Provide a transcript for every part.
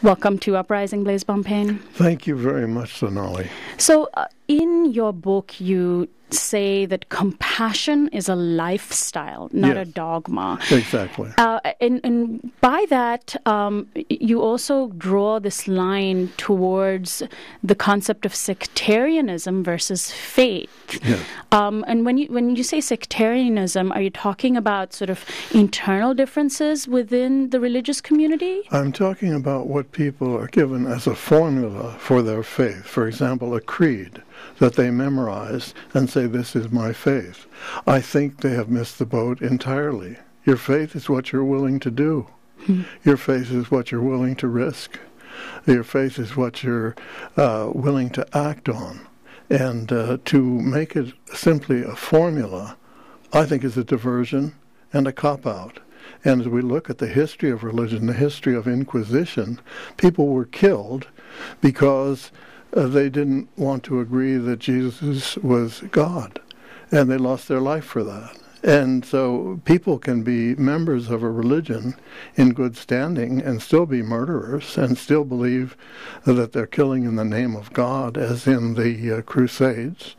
Welcome to Uprising, Blase Bonpane. Thank you very much, Sonali. So in your book, you say that compassion is a lifestyle, not a dogma. Exactly. And by that, you also draw this line towards the concept of sectarianism versus faith. Yes. And when you say sectarianism, are you talking about sort of internal differences within the religious community? I'm talking about what people are given as a formula for their faith. For example, a creed that they memorize and say, this is my faith. I think they have missed the boat entirely. Your faith is what you're willing to do. Mm-hmm. Your faith is what you're willing to risk. Your faith is what you're willing to act on. And to make it simply a formula, I think, is a diversion and a cop-out. And as we look at the history of religion, the history of Inquisition, people were killed because they didn't want to agree that Jesus was God, and they lost their life for that. And so people can be members of a religion in good standing and still be murderers and still believe that they're killing in the name of God, as in the Crusades.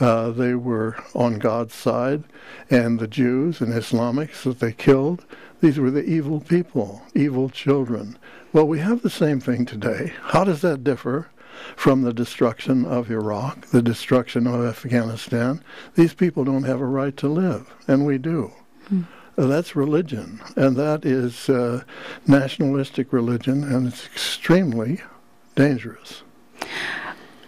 They were on God's side, and the Jews and Islamics that they killed, these were the evil people, evil children. Well, we have the same thing today. How does that differ from the destruction of Iraq, the destruction of Afghanistan? These people don't have a right to live, and we do. Mm. That's religion, and that is nationalistic religion, and it's extremely dangerous.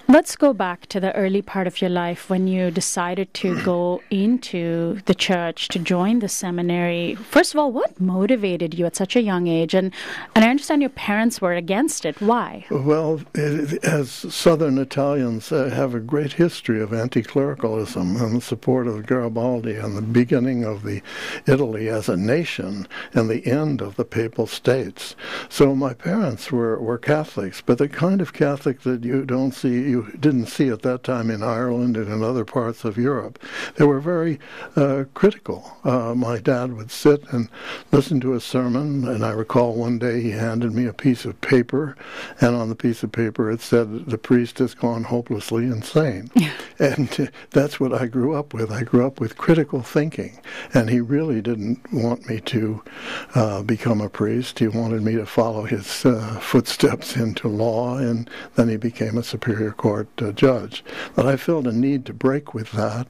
Let's go back to the early part of your life when you decided to go into the church, to join the seminary. First of all, what motivated you at such a young age? And I understand your parents were against it. Why? Well, as Southern Italians have a great history of anti-clericalism and the support of Garibaldi and the beginning of the Italy as a nation and the end of the Papal States. So my parents were Catholics, but the kind of Catholic that you didn't see at that time in Ireland and in other parts of Europe. They were very critical. My dad would sit and listen to a sermon, and I recall one day he handed me a piece of paper, and on the piece of paper it said, the priest has gone hopelessly insane. And that's what I grew up with. I grew up with critical thinking, and he really didn't want me to become a priest. He wanted me to follow his footsteps into law, and then he became a superior court judge. But I felt a need to break with that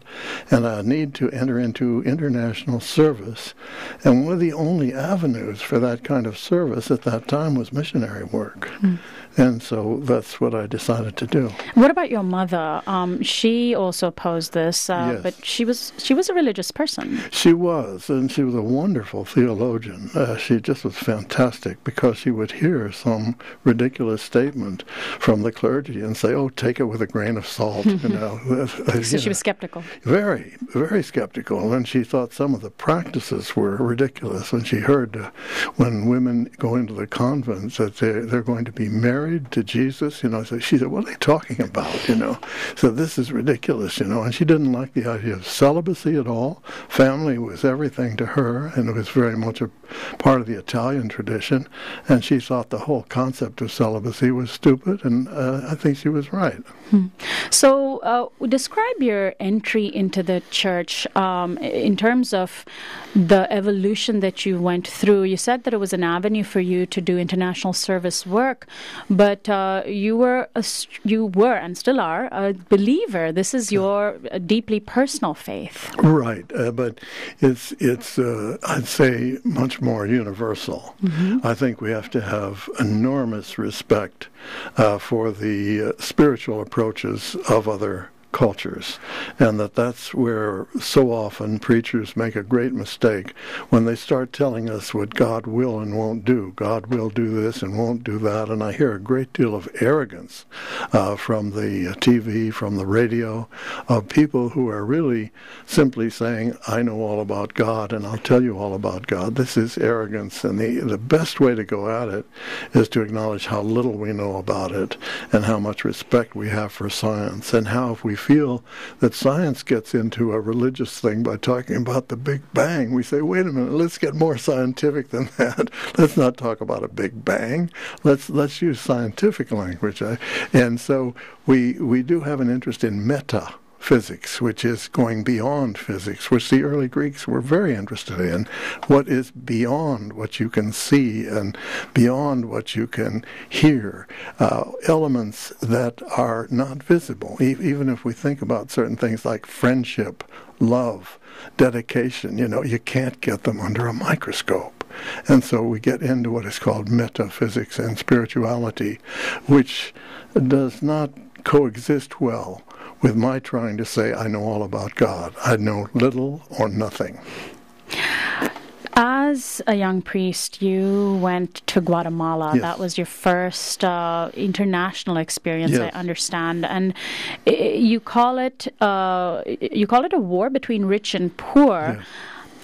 and a need to enter into international service. And one of the only avenues for that kind of service at that time was missionary work. Mm. And so that's what I decided to do. What about your mother? She also opposed this, yes. But she was a religious person. She was, and she was a wonderful theologian. She just was fantastic because she would hear some ridiculous statement from the clergy and say, "Oh, take it with a grain of salt." You know. She was skeptical. Very, very skeptical, and she thought some of the practices were ridiculous. When she heard when women go into the convents that they're going to be married to Jesus, you know, so she said, what are they talking about, you know? So this is ridiculous, you know, and she didn't like the idea of celibacy at all. Family was everything to her, and it was very much a part of the Italian tradition, and she thought the whole concept of celibacy was stupid, and I think she was right. Hmm. So describe your entry into the church in terms of the evolution that you went through. You said that it was an avenue for you to do international service work, but you were and still are a believer. This is your deeply personal faith, right? But it's I'd say much more universal. Mm-hmm. I think we have to have enormous respect for the spiritual approaches of other cultures, and that's where so often preachers make a great mistake when they start telling us what God will and won't do. God will do this and won't do that, and I hear a great deal of arrogance from the TV, from the radio, of people who are really simply saying, I know all about God and I'll tell you all about God. This is arrogance, and the best way to go at it is to acknowledge how little we know about it and how much respect we have for science, and how if we feel that science gets into a religious thing by talking about the Big Bang. We say, wait a minute, let's get more scientific than that. Let's not talk about a Big Bang. Let's use scientific language. And so we do have an interest in meta. Physics, which is going beyond physics, which the early Greeks were very interested in. What is beyond what you can see and beyond what you can hear? Elements that are not visible. Even if we think about certain things like friendship, love, dedication, you know, you can't get them under a microscope. And so we get into what is called metaphysics and spirituality, which does not coexist well with my trying to say, I know all about God. I know little or nothing. As a young priest, you went to Guatemala. Yes. That was your first international experience, yes. I understand. And you call it a war between rich and poor. Yes.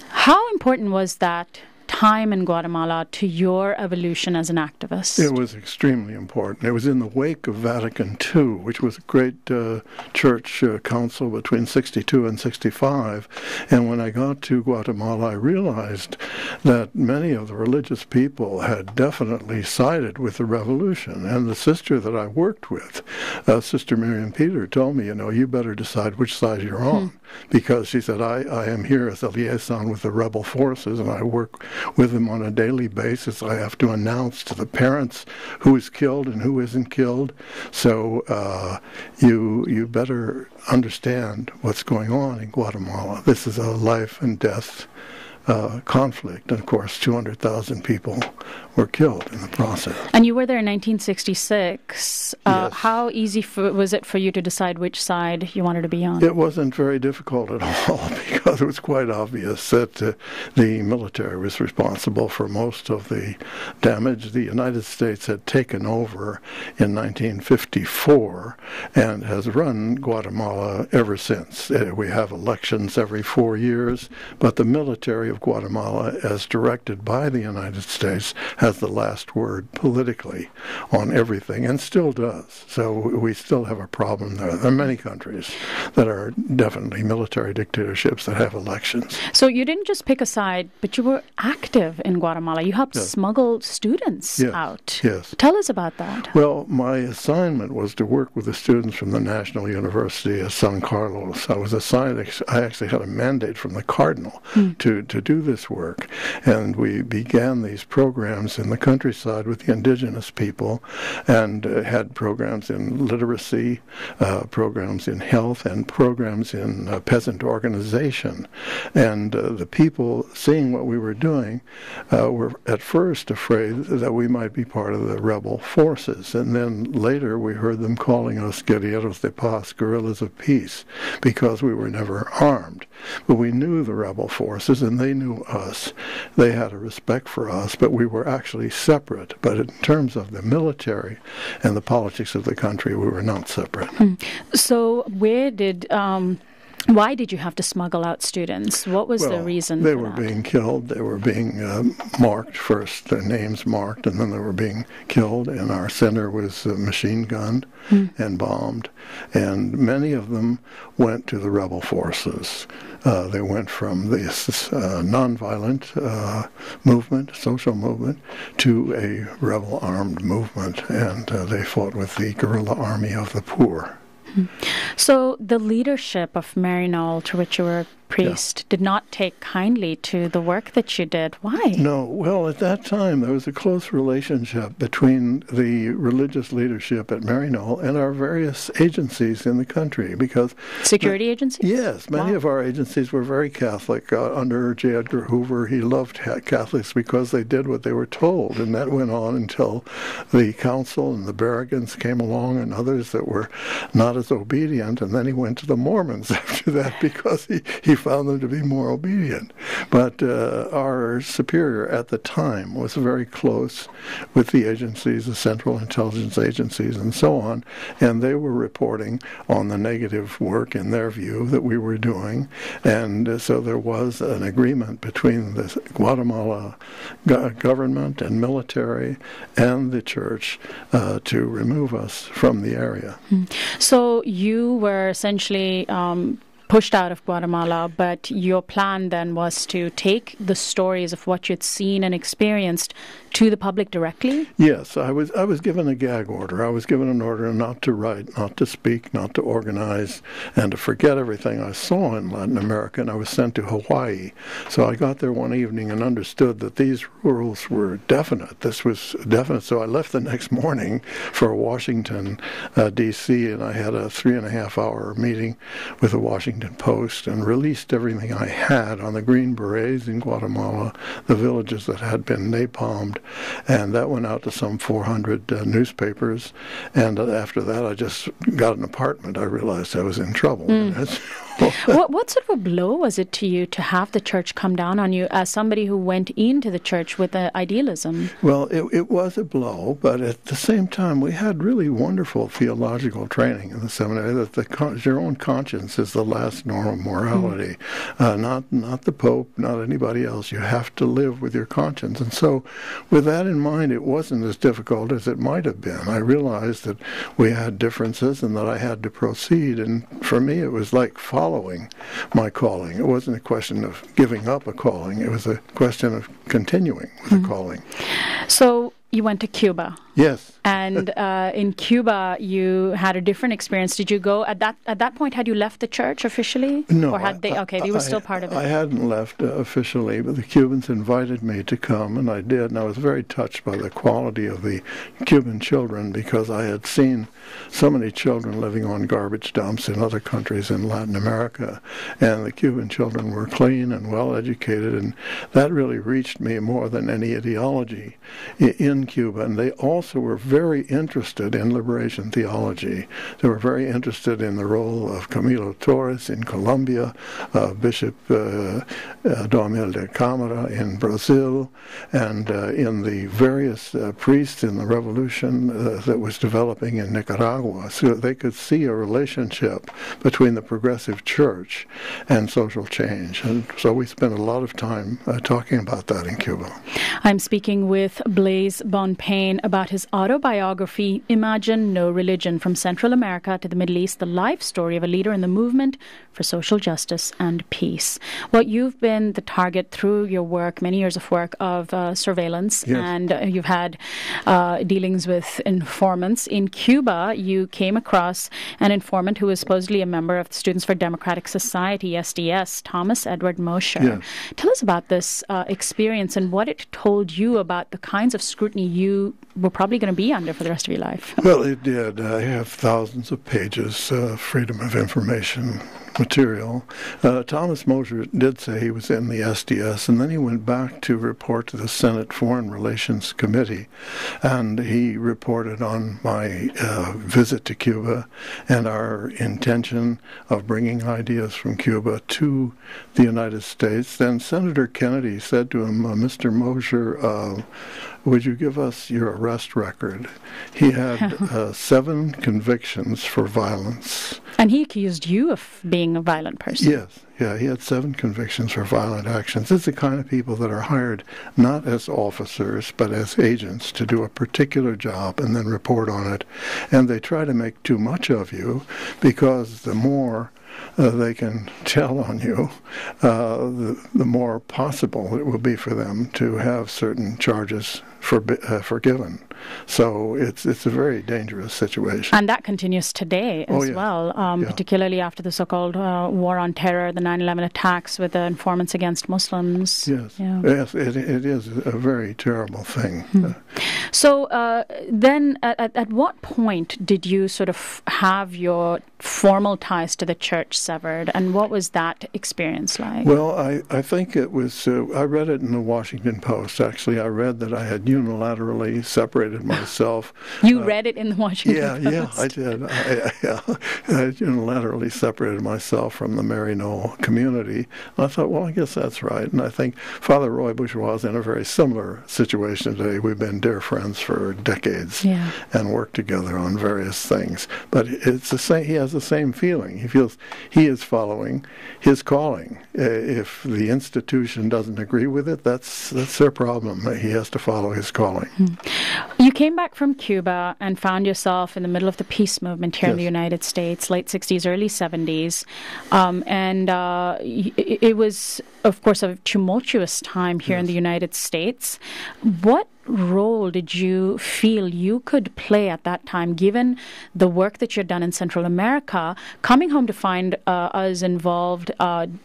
How important was that time in Guatemala to your evolution as an activist? It was extremely important. It was in the wake of Vatican II, which was a great church council between 62 and 65. And when I got to Guatemala, I realized that many of the religious people had definitely sided with the revolution. And the sister that I worked with, Sister Miriam Peter, told me, you know, you better decide which side you're on. Because she said, I am here as a liaison with the rebel forces, and I work with them on a daily basis. I have to announce to the parents who is killed and who isn't killed. So you better understand what's going on in Guatemala. This is a life and death conflict, and of course 200,000 people were killed in the process. And you were there in 1966. Yes. How easy was it for you to decide which side you wanted to be on? It wasn't very difficult at all, because it was quite obvious that the military was responsible for most of the damage. The United States had taken over in 1954 and has run Guatemala ever since. We have elections every 4 years, but the military of Guatemala, as directed by the United States, has the last word politically on everything, and still does. So we still have a problem there. There are many countries that are definitely military dictatorships that have elections. So you didn't just pick a side, but you were active in Guatemala. You helped smuggle students out. Yes. Tell us about that. Well, my assignment was to work with the students from the National University of San Carlos. I was assigned, I actually had a mandate from the Cardinal to do this work, and we began these programs in the countryside with the indigenous people, and had programs in literacy, programs in health, and programs in peasant organization. And the people, seeing what we were doing, were at first afraid that we might be part of the rebel forces. And then later we heard them calling us guerrilleros de paz, guerrillas of peace, because we were never armed. But we knew the rebel forces, and they knew us. They had a respect for us, but we were actually separate. But in terms of the military and the politics of the country, we were not separate. So why did you have to smuggle out students? What was the reason for that? They were being killed. They were being marked first, their names marked, and then they were being killed. And our center was machine gunned and bombed. And many of them went to the rebel forces. They went from this nonviolent movement, social movement, to a rebel-armed movement. And they fought with the guerrilla army of the poor. So the leadership of Maryknoll, to which you were priest, did not take kindly to the work that you did. Why? No. Well, at that time, there was a close relationship between the religious leadership at Maryknoll and our various agencies in the country, because... Security agencies? Yes. Many of our agencies were very Catholic. Under J. Edgar Hoover, he loved Catholics because they did what they were told, and that went on until the council and the Berrigans came along and others that were not as obedient, and then he went to the Mormons after that because he found them to be more obedient. But our superior at the time was very close with the agencies, the Central Intelligence Agencies and so on, and they were reporting on the negative work, in their view, that we were doing. And so there was an agreement between the Guatemala government and military and the church to remove us from the area. So you were essentially pushed out of Guatemala, but your plan then was to take the stories of what you'd seen and experienced to the public directly? Yes, I was given a gag order. I was given an order not to write, not to speak, not to organize, and to forget everything I saw in Latin America, and I was sent to Hawaii. So I got there one evening and understood that these rules were definite. This was definite, so I left the next morning for Washington, D.C., and I had a 3.5-hour meeting with the Washington Post and released everything I had on the Green Berets in Guatemala, the villages that had been napalmed, and that went out to some 400 newspapers. And after that, I just got an apartment. I realized I was in trouble. What sort of a blow was it to you to have the church come down on you as somebody who went into the church with idealism? Well, it was a blow, but at the same time, we had really wonderful theological training in the seminary, that your own conscience is the last norm of morality, not the Pope, not anybody else. You have to live with your conscience. And so with that in mind, it wasn't as difficult as it might have been. I realized that we had differences and that I had to proceed. And for me, it was like following my calling. It wasn't a question of giving up a calling. It was a question of continuing with a calling. So you went to Cuba. Yes. And in Cuba, you had a different experience. Did you go at that point? Had you left the church officially? No. Or had they? Okay, they were still part of it. I hadn't left officially, but the Cubans invited me to come, and I did. And I was very touched by the quality of the Cuban children, because I had seen so many children living on garbage dumps in other countries in Latin America, and the Cuban children were clean and well educated, and that really reached me more than any ideology in Cuba. And they also were very interested in liberation theology. They were very interested in the role of Camilo Torres in Colombia, Bishop Domel de Câmara in Brazil, and in the various priests in the revolution that was developing in Nicaragua. So they could see a relationship between the progressive church and social change. And so we spent a lot of time talking about that in Cuba. I'm speaking with Blase Bonpane about his autobiography, Imagine No Religion, From Central America to the Middle East, the life story of a leader in the movement for social justice and peace. Well, you've been the target through your work, many years of work, of surveillance, yes. And you've had dealings with informants. In Cuba, you came across an informant who was supposedly a member of the Students for Democratic Society, SDS, Thomas Edward Mosher. Yes. Tell us about this experience and what it told you about the kinds of scrutiny you were probably going to be under for the rest of your life. Well, it did. I have thousands of pages of Freedom of Information material. Thomas Mosher did say he was in the SDS, and then he went back to report to the Senate Foreign Relations Committee, and he reported on my visit to Cuba and our intention of bringing ideas from Cuba to the United States. Then Senator Kennedy said to him, Mr. Mosher, would you give us your arrest record? He had 7 convictions for violence. And he accused you of being a violent person. Yes. Yeah, he had 7 convictions for violent actions. It's the kind of people that are hired not as officers, but as agents to do a particular job and then report on it. And they try to make too much of you, because the more they can tell on you, the more possible it will be for them to have certain charges forgiven. So it's a very dangerous situation. And that continues today as well, particularly after the so-called war on terror, the 9/11 attacks with the informants against Muslims. Yes, it is a very terrible thing. So then at what point did you sort of have your formal ties to the church severed, and what was that experience like? Well, I think it was, I read it in the Washington Post, actually. I read that I had unilaterally separated myself. You read it in the Washington Post? Yeah, I did. I unilaterally separated myself from the Maryknoll community. And I thought, well, I guess that's right. And I think Father Roy Bourgeois is in a very similar situation today. We've been dear friends for decades and worked together on various things. But it's the same. He has the same feeling. He feels he is following his calling. If the institution doesn't agree with it, that's their problem. He has to follow his calling. Mm-hmm. You came back from Cuba and found yourself in the middle of the peace movement here in the United States, late 60s, early 70s. It was, of course, a tumultuous time here in the United States. What role did you feel you could play at that time, given the work that you'd done in Central America, coming home to find us involved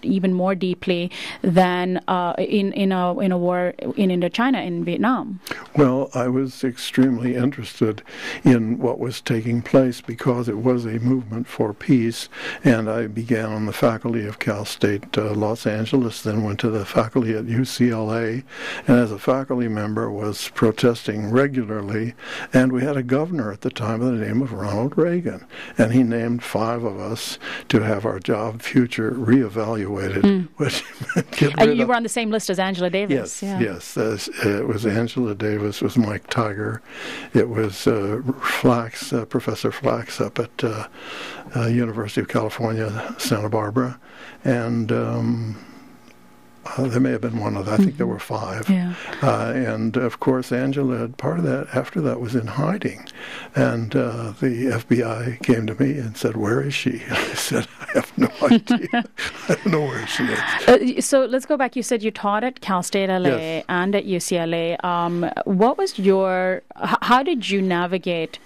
even more deeply than in a war in Indochina, in Vietnam? Well, I was extremely interested in what was taking place because it was a movement for peace, and I began on the faculty of Cal State Los Angeles, then went to the faculty at UCLA, and as a faculty member was protesting regularly, and we had a governor at the time by the name of Ronald Reagan, and he named 5 of us to have our job future reevaluated. Which you were on the same list as Angela Davis. Yes, it was Angela Davis, it was Mike Tiger, it was Flax, Professor Flax up at University of California, Santa Barbara, and there may have been one other. I think there were 5. Yeah. And, of course, Angela, part of that, after that, was in hiding. And the FBI came to me and said, where is she? And I said, I have no idea. I don't know where she is. So let's go back. You said you taught at Cal State LA and at UCLA. What was your, how did you navigate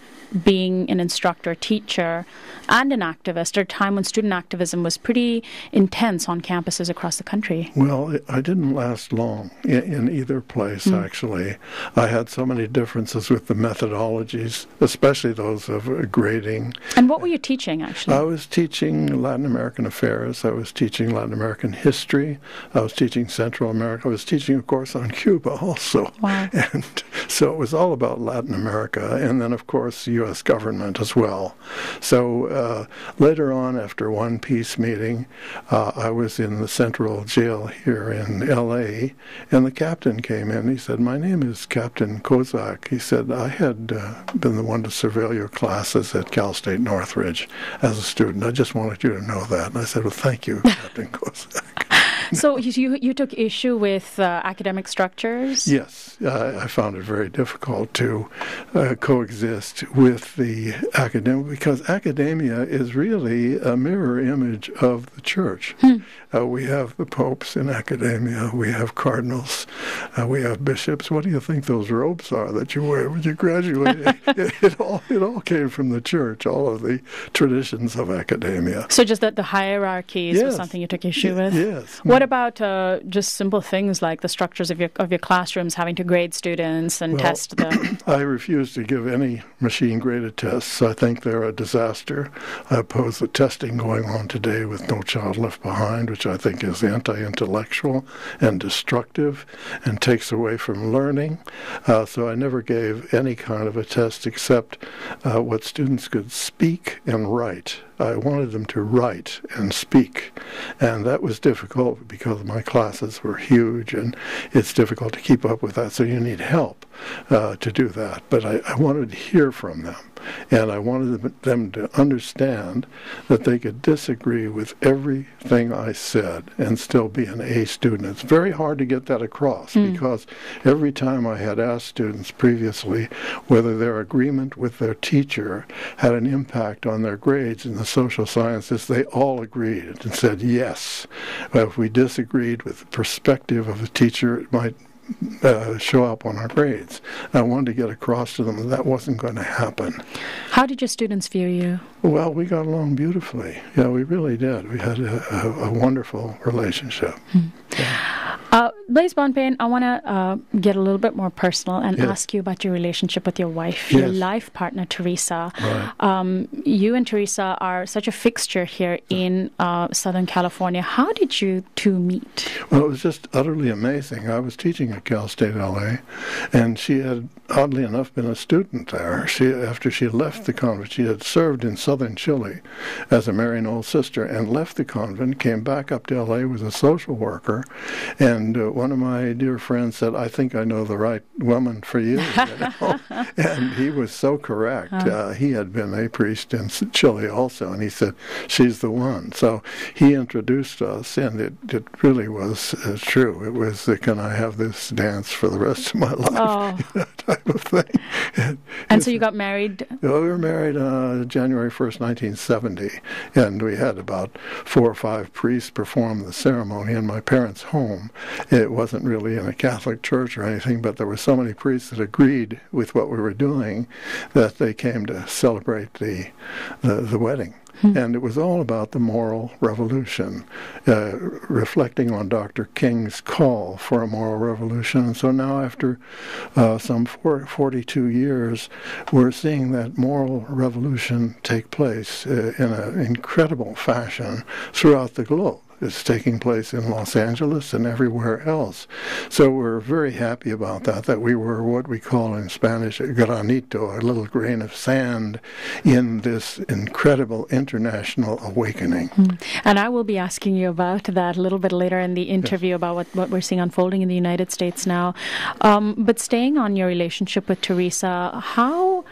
being an instructor, teacher, and an activist at a time when student activism was pretty intense on campuses across the country? Well, I didn't last long in either place, actually. I had so many differences with the methodologies, especially those of grading. And what were you teaching, actually? I was teaching Latin American affairs. I was teaching Latin American history. I was teaching Central America. I was teaching, of course, on Cuba also. Wow. And so it was all about Latin America. And then, of course, U.S. government as well. So later on, after one peace meeting, I was in the central jail here in L.A., and the captain came in. He said, my name is Captain Kozak. He said, I had been the one to surveil your classes at Cal State Northridge as a student. I just wanted you to know that. And I said, well, thank you, Captain Kozak. So you took issue with academic structures? Yes. I found it very difficult to coexist with the academic, because academia is really a mirror image of the church. We have the popes in academia. We have cardinals. We have bishops. What do you think those robes are that you wear when you graduate? it all came from the church, all of the traditions of academia. So just that the hierarchies was something you took issue with? Yes. What about just simple things like the structures of your classrooms, having to grade students and test them? I refuse to give any machine-graded tests. I think they're a disaster. I oppose the testing going on today with No Child Left Behind, which I think is anti-intellectual and destructive and takes away from learning. So I never gave any kind of a test except what students could speak and write. I wanted them to write and speak, and that was difficult because my classes were huge, and it's difficult to keep up with that, so you need help to do that. But I wanted to hear from them, and I wanted them to understand that they could disagree with everything I said and still be an A student. It's very hard to get that across because every time I had asked students previously whether their agreement with their teacher had an impact on their grades in the social sciences, they all agreed and said yes. But if we disagreed with the perspective of the teacher, it might show up on our grades. I wanted to get across to them that that wasn't going to happen. How did your students view you? Well, we got along beautifully. Yeah, we really did. We had a wonderful relationship. Yeah. Blase Bonpane, I want to get a little bit more personal and ask you about your relationship with your wife, your life partner, Teresa. Right. You and Teresa are such a fixture here in Southern California. How did you two meet? Well, it was just utterly amazing. I was teaching at Cal State LA, and she had, oddly enough, been a student there. After she left the convent, she had served in southern Chile as a Maryknoll sister and left the convent, came back up to LA as a social worker, and one of my dear friends said, "I think I know the right woman for you." And he was so correct. He had been a priest in Chile also, and he said, "She's the one." So he introduced us, and it really was true. It was the "Can I have this dance for the rest of my life?" Type of thing. And so you got married? Well, we were married January 1st, 1970, and we had about 4 or 5 priests perform the ceremony in my parents' home. It wasn't really in a Catholic church or anything, but there were so many priests that agreed with what we were doing that they came to celebrate the wedding. And it was all about the moral revolution, reflecting on Dr. King's call for a moral revolution. And so now, after some 42 years, we're seeing that moral revolution take place in an incredible fashion throughout the globe. It's taking place in Los Angeles and everywhere else. So we're very happy about that we were what we call in Spanish granito, a little grain of sand in this incredible international awakening. And I will be asking you about that a little bit later in the interview, about what we're seeing unfolding in the United States now. But staying on your relationship with Teresa, how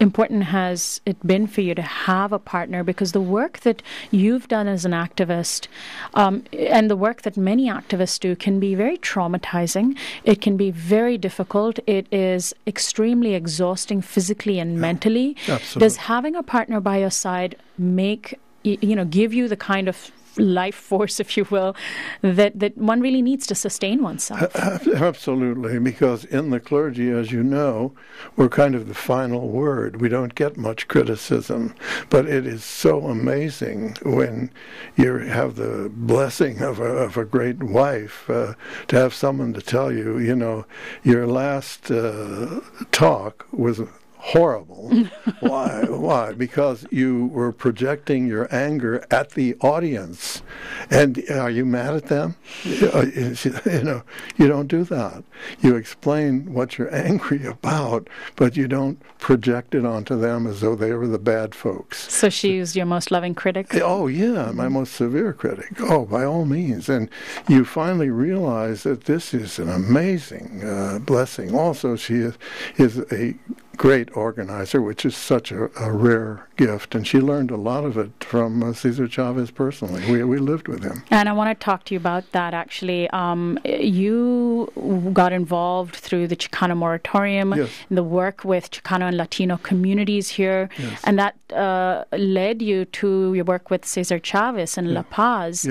important has it been for you to have a partner? Because the work that you've done as an activist, and the work that many activists do, can be very traumatizing. It can be very difficult. It is extremely exhausting physically and mentally. Absolutely. Does having a partner by your side make, give you the kind of life force, if you will, that one really needs to sustain oneself? Absolutely, because in the clergy, as you know, we're kind of the final word. We don't get much criticism, but it is so amazing when you have the blessing of a great wife to have someone to tell you, your last talk was horrible. Why? Because you were projecting your anger at the audience. And are you mad at them? You don't do that. You explain what you're angry about, but you don't project it onto them as though they were the bad folks. So she is your most loving critic? Oh, yeah, my most severe critic. Oh, by all means. And you finally realize that this is an amazing blessing. Also, she is a great organizer, which is such a rare gift, and she learned a lot of it from Cesar Chavez personally. We lived with him. And I want to talk to you about that, actually. You got involved through the Chicano Moratorium, the work with Chicano and Latino communities here, and that led you to your work with Cesar Chavez in La Paz.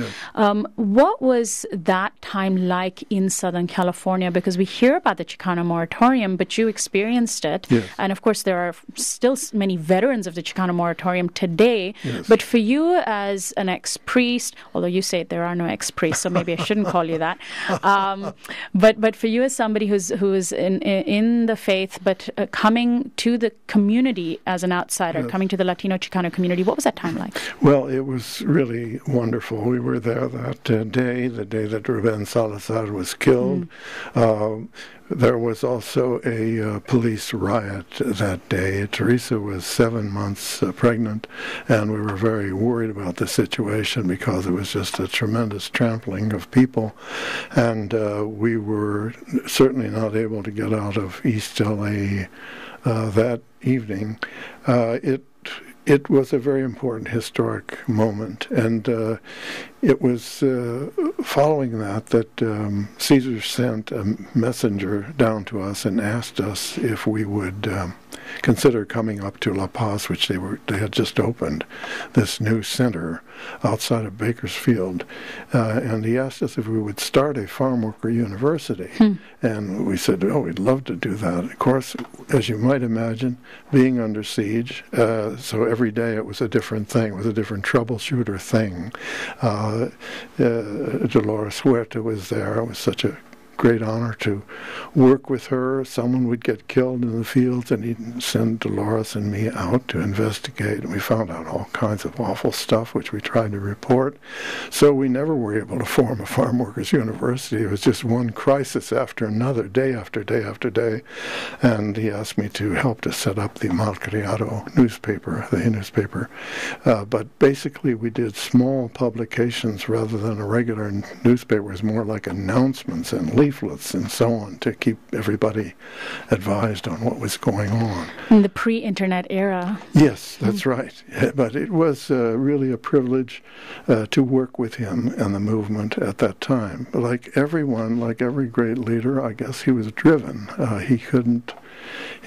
What was that time like in Southern California? Because we hear about the Chicano Moratorium, but you experienced it. And of course, there are still many veterans of the Chicano Moratorium today. But for you as an ex-priest, although you say there are no ex-priests, so maybe I shouldn't call you that. But for you as somebody who is in the faith, but coming to the community as an outsider, coming to the Latino Chicano community, what was that time like? Well, it was really wonderful. We were there that day, the day that Ruben Salazar was killed. There was also a police riot that day. Teresa was 7 months pregnant, and we were very worried about the situation because it was just a tremendous trampling of people. And we were certainly not able to get out of East LA that evening. It was a very important historic moment, and it was following that Cesar sent a messenger down to us and asked us if we would consider coming up to La Paz, which they had just opened, this new center outside of Bakersfield, and he asked us if we would start a farm worker university. And we said, "Oh, we'd love to do that." Of course, as you might imagine, being under siege, so every day it was a different thing. It was a different troubleshooter thing. Dolores Huerta was there. It was such a great honor to work with her. Someone would get killed in the fields, and he'd send Dolores and me out to investigate. And we found out all kinds of awful stuff, which we tried to report. So we never were able to form a farm workers' university. It was just one crisis after another, day after day after day. And he asked me to help to set up the Malcriado newspaper, the newspaper. But basically, we did small publications rather than a regular newspaper. It was more like announcements and leaflets and so on to keep everybody advised on what was going on. In the pre-internet era. Yes, that's right. Yeah, but it was really a privilege to work with him and the movement at that time. Like everyone, like every great leader, I guess he was driven. He couldn't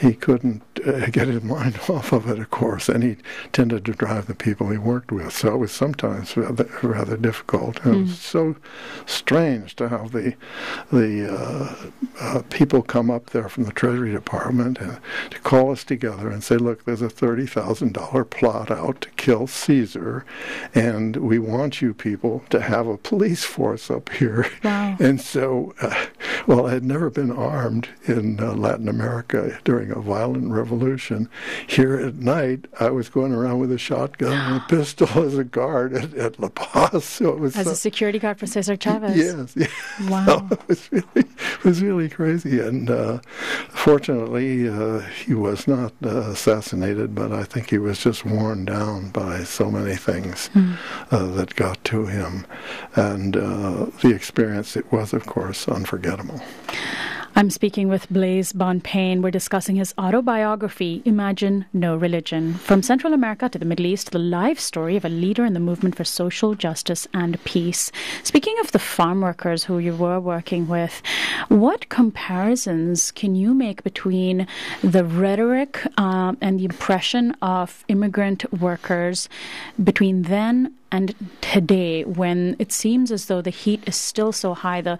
get his mind off of it, of course, and he tended to drive the people he worked with. So it was sometimes rather difficult. And it was so strange to have the people come up there from the Treasury Department and to call us together and say, look, there's a $30,000 plot out to kill Caesar, and we want you people to have a police force up here. Wow. And so, well, I had never been armed in Latin America during a violent revolution. Here at night, I was going around with a shotgun and a pistol as a guard at La Paz. So it was as a security guard for Cesar Chavez. Yes. Yes. Wow. So it was really crazy. And fortunately, he was not assassinated, but I think he was just worn down by so many things that got to him. And the experience, it was, of course, unforgettable. I'm speaking with Blase Bonpane. We're discussing his autobiography, Imagine No Religion. From Central America to the Middle East, the life story of a leader in the movement for social justice and peace. Speaking of the farm workers who you were working with, what comparisons can you make between the rhetoric and the impression of immigrant workers between then and today, when it seems as though the heat is still so high, the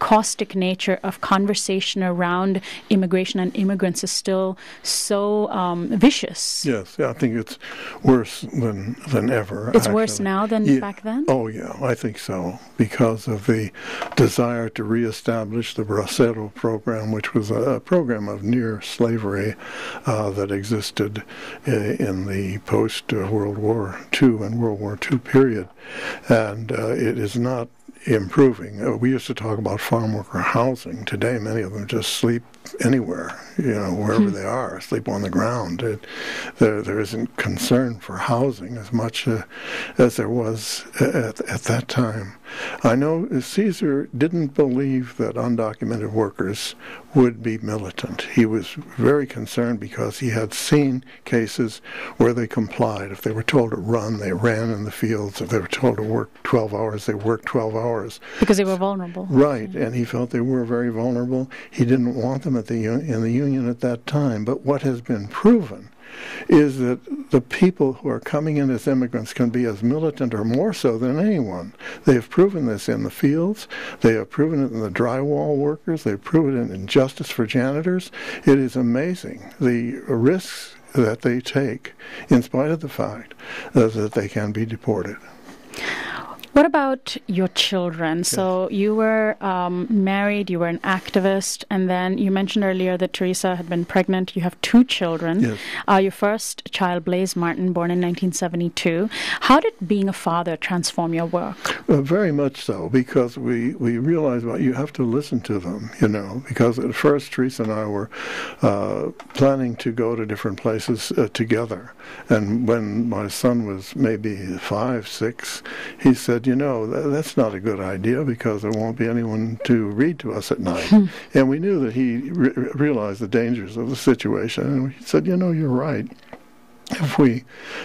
caustic nature of conversation around immigration and immigrants is still so vicious? Yes, I think it's worse than ever. It's actually worse now than back then? Oh, yeah, I think so, because of the desire to reestablish the Bracero program, which was a program of near slavery that existed in the post-World War II and World War II period, and it is not improving. We used to talk about farm worker housing. Today, many of them just sleep anywhere, wherever they are, sleep on the ground. There isn't concern for housing as much as there was at that time. I know Caesar didn't believe that undocumented workers would be militant. He was very concerned because he had seen cases where they complied. If they were told to run, they ran in the fields. If they were told to work 12 hours, they worked 12 hours. Because they were vulnerable. Right, and he felt they were very vulnerable. He didn't want them at in the Union at that time. But what has been proven is that the people who are coming in as immigrants can be as militant or more so than anyone. They have proven this in the fields. They have proven it in the drywall workers. They have proven it in justice for janitors. It is amazing the risks that they take in spite of the fact that they can be deported. What about your children? Yes. So you were married, you were an activist, and then you mentioned earlier that Teresa had been pregnant. You have two children. Yes. Your first child, Blase Martin, born in 1972. How did being a father transform your work? Very much so, because we realized, well, you have to listen to them, because at first Teresa and I were planning to go to different places together. And when my son was maybe 5, 6, he said, that's not a good idea because there won't be anyone to read to us at night. And we knew that he realized the dangers of the situation. And we said, you're right. If we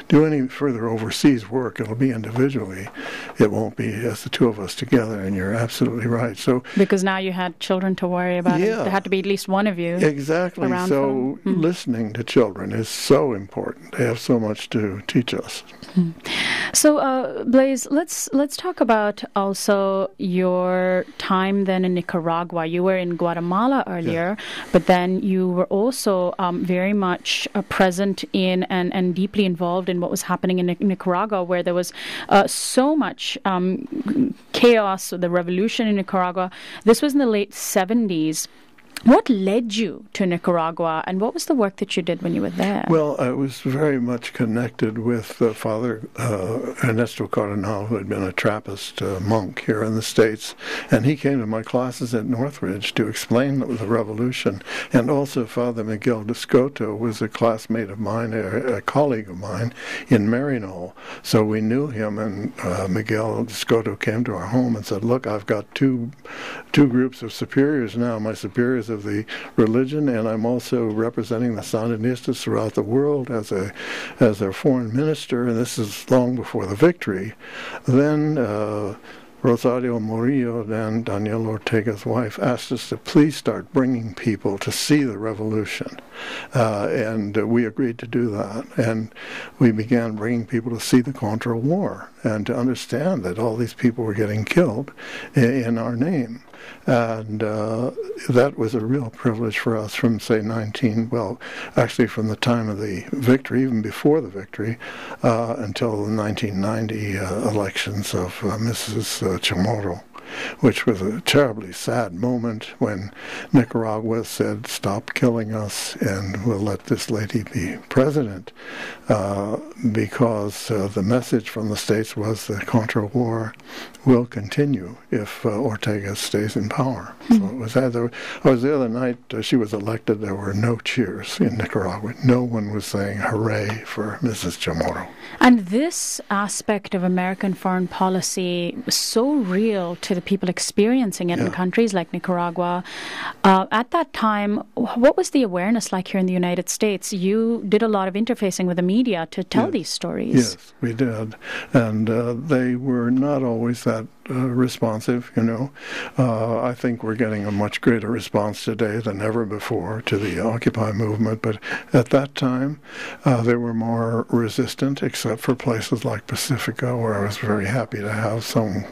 do any further overseas work, it'll be individually. It won't be as the two of us together, and you're absolutely right. So because now you had children to worry about. Yeah, there had to be at least one of you. Exactly. So listening to children is so important. They have so much to teach us. So, Blase, let's talk about also your time then in Nicaragua. You were in Guatemala earlier, but then you were also very much present in and and deeply involved in what was happening in Nicaragua, where there was so much chaos, the revolution in Nicaragua. This was in the late 70s. What led you to Nicaragua, and what was the work that you did when you were there? Well, I was very much connected with Father Ernesto Cardinal, who had been a Trappist monk here in the States, and he came to my classes at Northridge to explain the revolution. And also Father Miguel d'Escoto was a classmate of mine, a colleague of mine, in Maryknoll. So we knew him, and Miguel d'Escoto came to our home and said, look, I've got two groups of superiors now. My superiors of the religion, and I'm also representing the Sandinistas throughout the world as a foreign minister, and this is long before the victory. Then Rosario Murillo, then Daniel Ortega's wife, asked us to please start bringing people to see the revolution. And we agreed to do that. And we began bringing people to see the Contra War and to understand that all these people were getting killed in our name. And that was a real privilege for us from, say, from the time of the victory, even before the victory, until the 1990 elections of Mrs. Chamorro, which was a terribly sad moment when Nicaragua said, stop killing us and we'll let this lady be president, because the message from the States was the Contra War will continue if Ortega stays in power. Mm-hmm. So it was either, I was the other night, she was elected, there were no cheers in Nicaragua. No one was saying hooray for Mrs. Chamorro. And this aspect of American foreign policy was so real to the people experiencing it in countries like Nicaragua. At that time, what was the awareness like here in the United States? You did a lot of interfacing with the media to tell these stories. Yes, we did. And they were not always that responsive, you know. I think we're getting a much greater response today than ever before to the Occupy movement, but at that time they were more resistant, except for places like Pacifica, where I was very happy to have some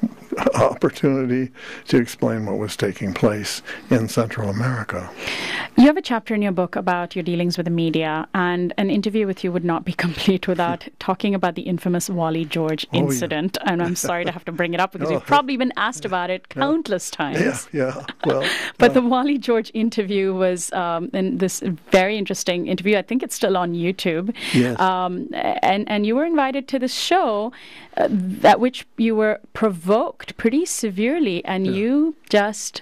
opportunity to explain what was taking place in Central America. You have a chapter in your book about your dealings with the media, and an interview with you would not be complete without talking about the infamous Wally George incident. And I'm sorry to have to bring it up because you've probably been asked about it countless times. Well, but the Wally George interview was in this very interesting interview. I think it's still on YouTube. Yes. And you were invited to this show at which you were provoked pretty severely, and you just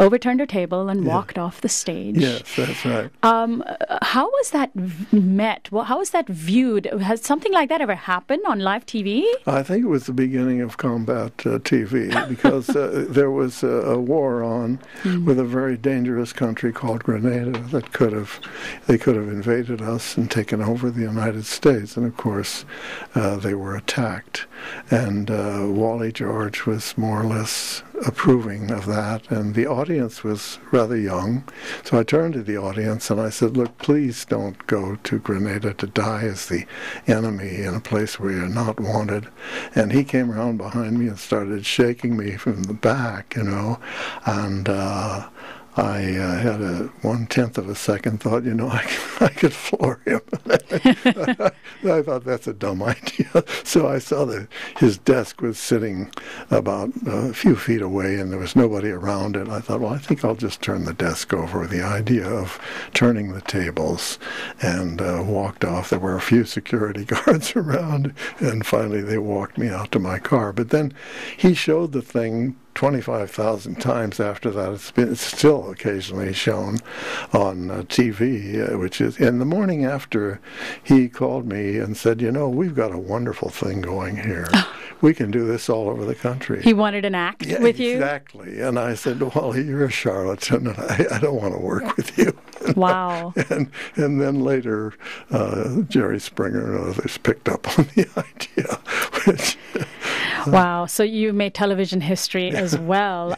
overturned her table and walked off the stage. Yes, that's right. How was that met? How was that viewed? Has something like that ever happened on live TV? I think it was the beginning of combat TV, because there was a war on with a very dangerous country called Grenada that they could have invaded us and taken over the United States, and of course they were attacked. And Wally George was more or less approving of that, and the audience was rather young. So I turned to the audience and I said, look, please don't go to Grenada to die as the enemy in a place where you're not wanted. And he came around behind me and started shaking me from the back, you know, and I had a 1/10 of a second thought, you know, I could floor him. I thought, that's a dumb idea. So I saw that his desk was sitting about a few feet away and there was nobody around it. I thought, well, I think I'll just turn the desk over. The idea of turning the tables, and walked off. There were a few security guards around, and finally they walked me out to my car. But then he showed the thing 25,000 times after that. It's still occasionally shown on TV, which is, in the morning after, he called me and said, you know, we've got a wonderful thing going here. We can do this all over the country. He wanted an act with you? Exactly. And I said, well, you're a charlatan. I don't want to work with you. Wow. And then later, Jerry Springer and others picked up on the idea, which... Wow. So you made television history as well.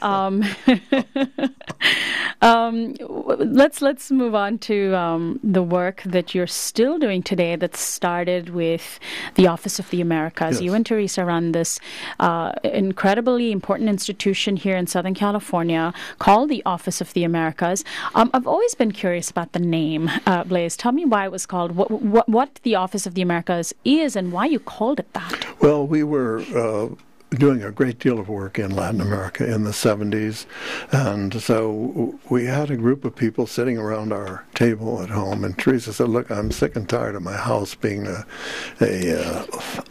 Let's move on to the work that you're still doing today that started with the Office of the Americas. Yes. You and Teresa run this incredibly important institution here in Southern California called the Office of the Americas. I've always been curious about the name, Blase. Tell me why it was called, what the Office of the Americas is and why you called it that. Well, we were doing a great deal of work in Latin America in the 70s, and so we had a group of people sitting around our table at home, and Teresa said, look, I'm sick and tired of my house being a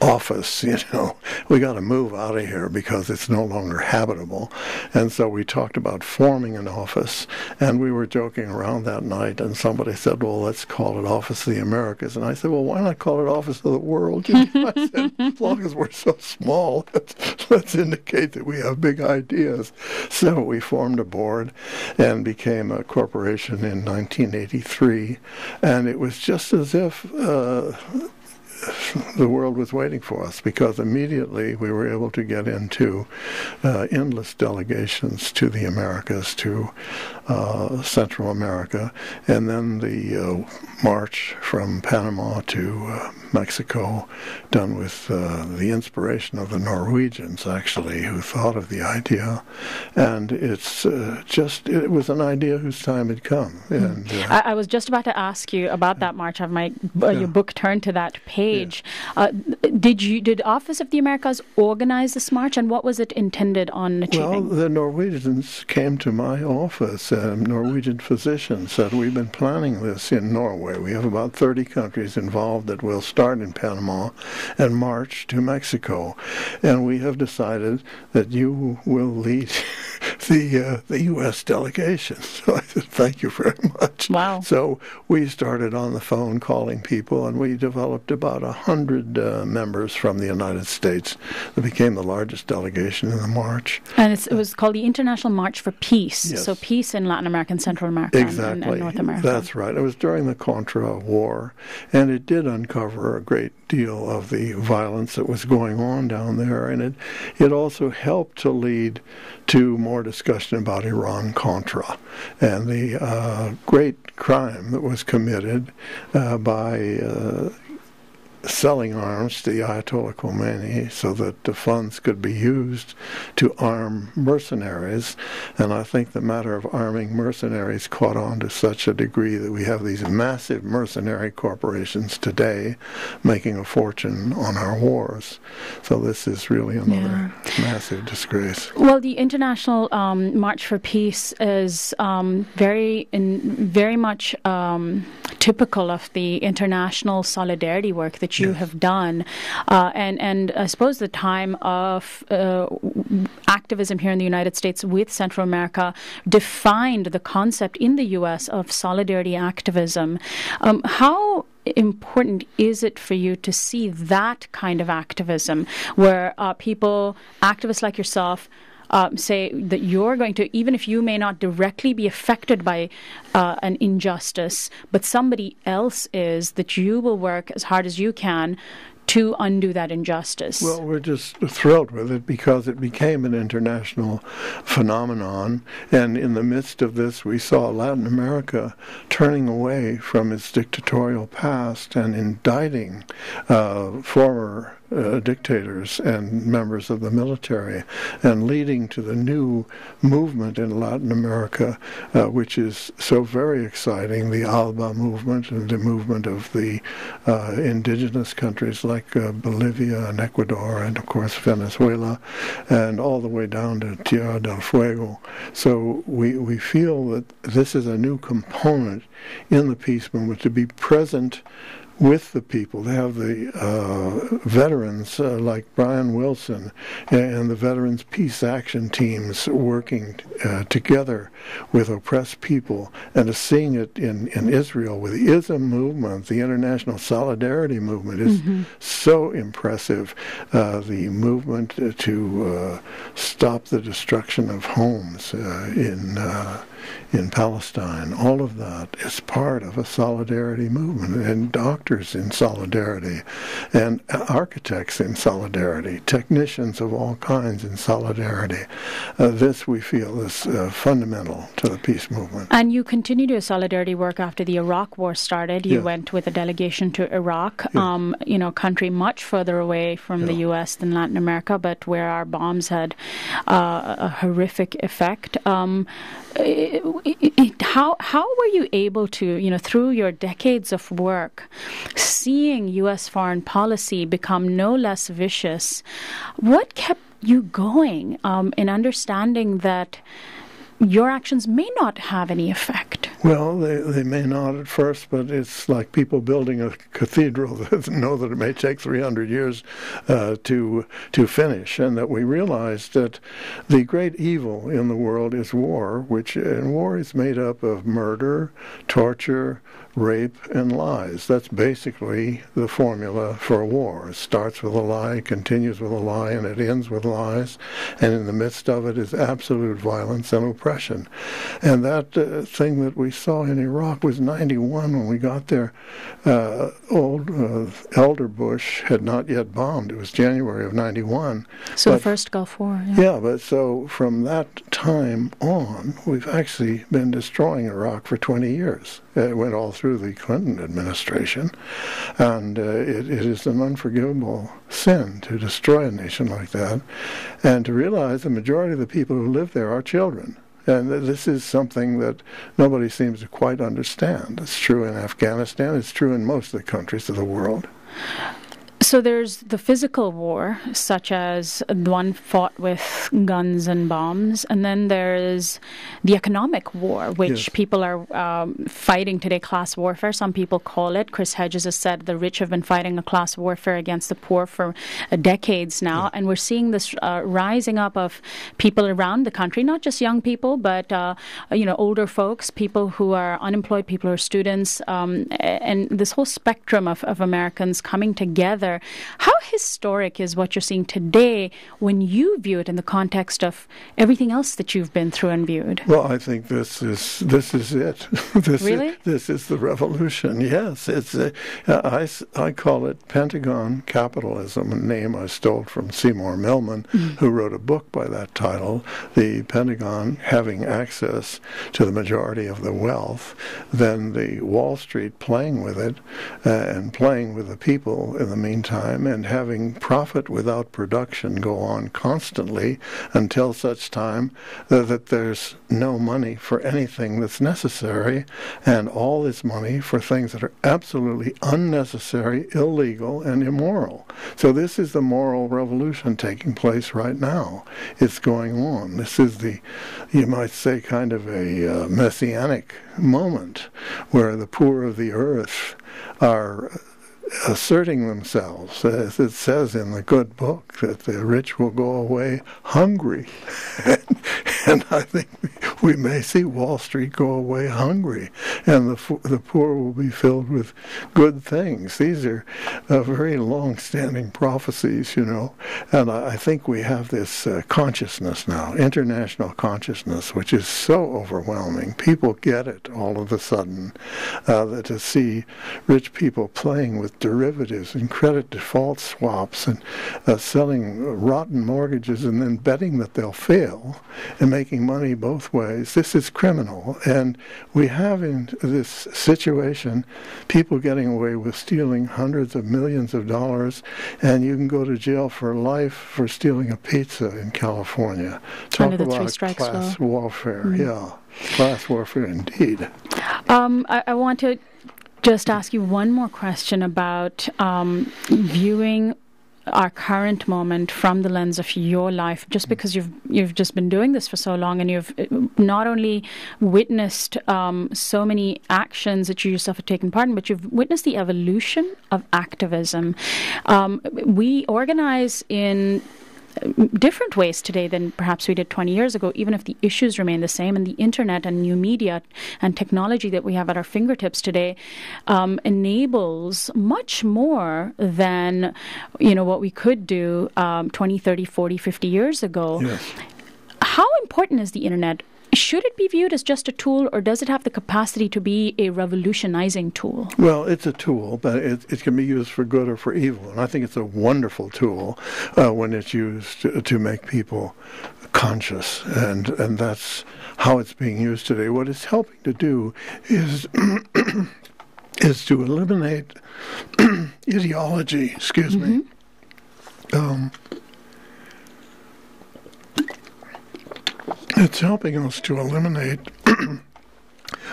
office, you know. We got to move out of here because it's no longer habitable. And so we talked about forming an office, and we were joking around that night, and somebody said, well, let's call it Office of the Americas. And I said, well, why not call it Office of the World? You know, I said, as long as we're so small, let's indicate that we have big ideas. So we formed a board and became a corporation in 1983, and it was just as if the world was waiting for us, because immediately we were able to get into endless delegations to the Americas, to Central America, and then the march from Panama to Mexico, done with the inspiration of the Norwegians, actually, who thought of the idea. And it's it was an idea whose time had come. And I was just about to ask you about that march. Your book turned to that page. Yeah. Did Office of the Americas organize this march, and what was it intended on achieving? Well, the Norwegians came to my office. A Norwegian physician said, we've been planning this in Norway. We have about 30 countries involved that will start in Panama and march to Mexico. And we have decided that you will lead the U.S. delegation. So I said, thank you very much. Wow. So we started on the phone calling people, and we developed about 100 members from the United States that became the largest delegation in the march. And it was called the International March for Peace. Yes. So peace in Latin America and Central America, exactly. and North America. That's right. It was during the Contra War, and it did uncover a great deal of the violence that was going on down there, and it also helped to lead to more discussion about Iran-Contra and the great crime that was committed by selling arms to the Ayatollah Khomeini so that the funds could be used to arm mercenaries. And I think the matter of arming mercenaries caught on to such a degree that we have these massive mercenary corporations today making a fortune on our wars. So this is really another massive disgrace. Well, the International March for Peace is very much typical of the international solidarity work that you have done, and I suppose the time of activism here in the United States with Central America defined the concept in the U.S. of solidarity activism. How important is it for you to see that kind of activism where activists like yourself, say that you're going to, even if you may not directly be affected by an injustice, but somebody else is, that you will work as hard as you can to undo that injustice? Well, we're just thrilled with it because it became an international phenomenon, and in the midst of this we saw Latin America turning away from its dictatorial past and indicting former dictators and members of the military, and leading to the new movement in Latin America, which is so very exciting, the ALBA movement, and the movement of the indigenous countries like Bolivia and Ecuador and, of course, Venezuela, and all the way down to Tierra del Fuego. So we feel that this is a new component in the peace movement, to be present with the people. They have the veterans like Brian Wilson and the Veterans Peace Action Teams working together with oppressed people, and seeing it in Israel with the ISM movement, the International Solidarity Movement, is so impressive. The movement to stop the destruction of homes in in Palestine. All of that is part of a solidarity movement, and doctors in solidarity, and architects in solidarity, technicians of all kinds in solidarity. This, we feel, is fundamental to the peace movement. And you continued your solidarity work after the Iraq War started. You went with a delegation to Iraq, you know, a country much further away from the U.S. than Latin America, but where our bombs had a horrific effect. How were you able to, you know, through your decades of work, seeing U.S. foreign policy become no less vicious, what kept you going in understanding that your actions may not have any effect? Well, they may not at first, but it's like people building a cathedral that know that it may take 300 years to finish, and that we realize that the great evil in the world is war, and war is made up of murder, torture, rape, and lies. That's basically the formula for a war. It starts with a lie, continues with a lie, and it ends with lies. And in the midst of it is absolute violence and oppression. And that thing that we saw in Iraq was 91 when we got there. Old Elder Bush had not yet bombed. It was January of 91. So the first Gulf War. Yeah, but so from that time on, we've actually been destroying Iraq for 20 years. It went all through the Clinton administration, and it is an unforgivable sin to destroy a nation like that, and to realize the majority of the people who live there are children. And this is something that nobody seems to quite understand. It's true in Afghanistan. It's true in most of the countries of the world. So there's the physical war, such as one fought with guns and bombs, and then there is the economic war, which people are fighting today, class warfare, some people call it. Chris Hedges has said the rich have been fighting a class warfare against the poor for decades now, and we're seeing this rising up of people around the country, not just young people, but you know, older folks, people who are unemployed, people who are students, and this whole spectrum of Americans coming together. How historic is what you're seeing today when you view it in the context of everything else that you've been through and viewed? Well, I think this is it. This is the revolution. Yes, it's I call it Pentagon capitalism, a name I stole from Seymour Melman, who wrote a book by that title, The Pentagon Having Access to the Majority of the Wealth, then the Wall Street playing with it and playing with the people in the meantime, and having profit without production go on constantly until such time that there's no money for anything that's necessary, and all this money for things that are absolutely unnecessary, illegal, and immoral. So this is the moral revolution taking place right now. It's going on. This is the, you might say, kind of a messianic moment where the poor of the earth are asserting themselves, as it says in the good book, that the rich will go away hungry. And I think we may see Wall Street go away hungry, and the poor will be filled with good things. These are very long-standing prophecies, you know, and I think we have this consciousness now, international consciousness, which is so overwhelming. People get it all of a sudden, that to see rich people playing with derivatives and credit default swaps and selling rotten mortgages and then betting that they'll fail and making money both ways. This is criminal. And we have in this situation people getting away with stealing hundreds of millions of dollars, and you can go to jail for life for stealing a pizza in California. Talk about class warfare. Yeah, class warfare indeed. I want to just ask you one more question about viewing our current moment from the lens of your life, just because you've just been doing this for so long, and you've not only witnessed so many actions that you yourself have taken part in, but you've witnessed the evolution of activism. We organize in different ways today than perhaps we did 20 years ago, even if the issues remain the same, and the internet and new media and technology that we have at our fingertips today enables much more than, you know, what we could do 20, 30, 40, 50 years ago. Yes. How important is the internet Should it be viewed as just a tool, or does it have the capacity to be a revolutionizing tool? Well, it's a tool, but it can be used for good or for evil. And I think it's a wonderful tool when it's used to make people conscious, and that's how it's being used today. What it's helping to do is is to eliminate ideology, excuse me, it's helping us to eliminate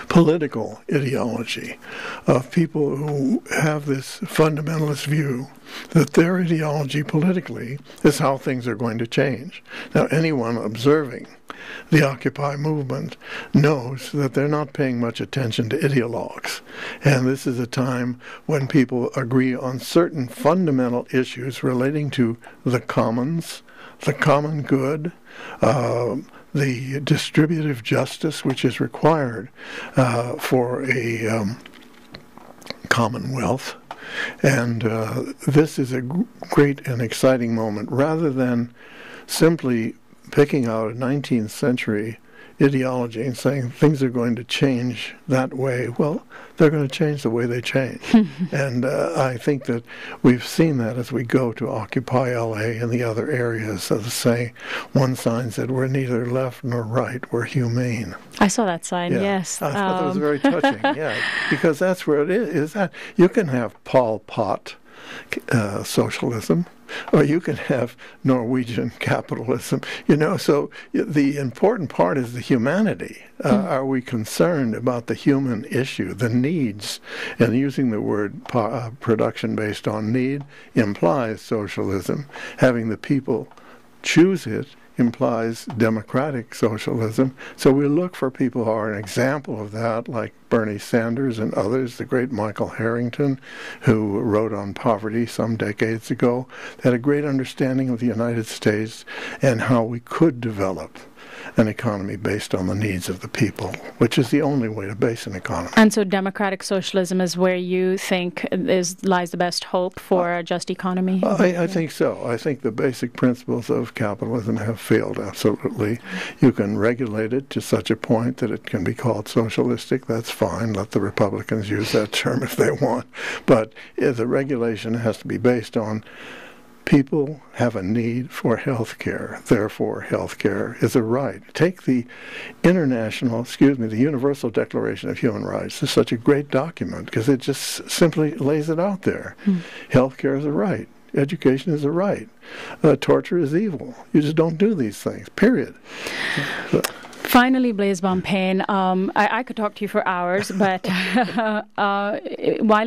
political ideology of people who have this fundamentalist view that their ideology politically is how things are going to change. Now, anyone observing the Occupy movement knows that they're not paying much attention to ideologues. And this is a time when people agree on certain fundamental issues relating to the commons, the common good, the distributive justice which is required for a commonwealth. And this is a great and exciting moment, rather than simply picking out a 19th century ideology and saying things are going to change that way. Well, they're going to change the way they change. And I think that we've seen that as we go to Occupy LA and the other areas of, say, one sign said, we're neither left nor right, we're humane. I saw that sign, yeah. Yes. I thought that was very touching, yeah, because that's where it is. You can have Pol Pot socialism, or you can have Norwegian capitalism, you know. So the important part is the humanity. Are we concerned about the human issue, the needs? And using the word production based on need implies socialism. Having the people choose it implies democratic socialism. So we look for people who are an example of that, like Bernie Sanders and others, the great Michael Harrington, who wrote on poverty some decades ago, had a great understanding of the United States and how we could develop an economy based on the needs of the people, which is the only way to base an economy. And so democratic socialism is where you think lies the best hope for a just economy? I think so. I think the basic principles of capitalism have failed, absolutely. You can regulate it to such a point that it can be called socialistic. That's fine. Let the Republicans use that term if they want. But the regulation has to be based on people have a need for health care, therefore health care is a right. Take the the Universal Declaration of Human Rights. It's such a great document because it just simply lays it out there. Health care is a right. Education is a right. Torture is evil. You just don't do these things, period. Finally, Blase Bonpane, I could talk to you for hours, but while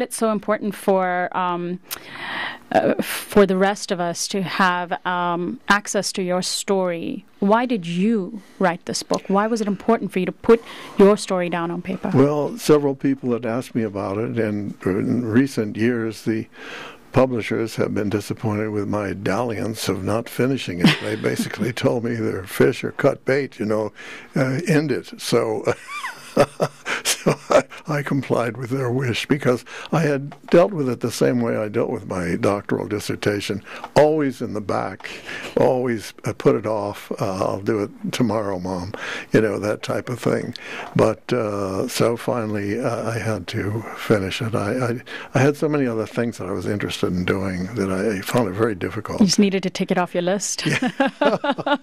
it's so important for the rest of us to have access to your story, why did you write this book? Why was it important for you to put your story down on paper? Well, several people had asked me about it, and in recent years, the publishers have been disappointed with my dalliance of not finishing it. They basically told me they're fish or cut bait, you know, end it. So I complied with their wish, because I had dealt with it the same way I dealt with my doctoral dissertation, always in the back, always put it off, I'll do it tomorrow, Mom, you know, that type of thing. But so finally I had to finish it. I had so many other things that I was interested in doing that I found it very difficult. You just needed to take it off your list. Yeah.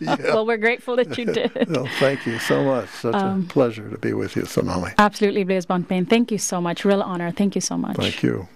Yeah. Well, we're grateful that you did. Well, thank you so much. Such a pleasure to be with you, Sonali. Absolutely, Blase Bonpane. Thank you so much. Real honor. Thank you so much. Thank you.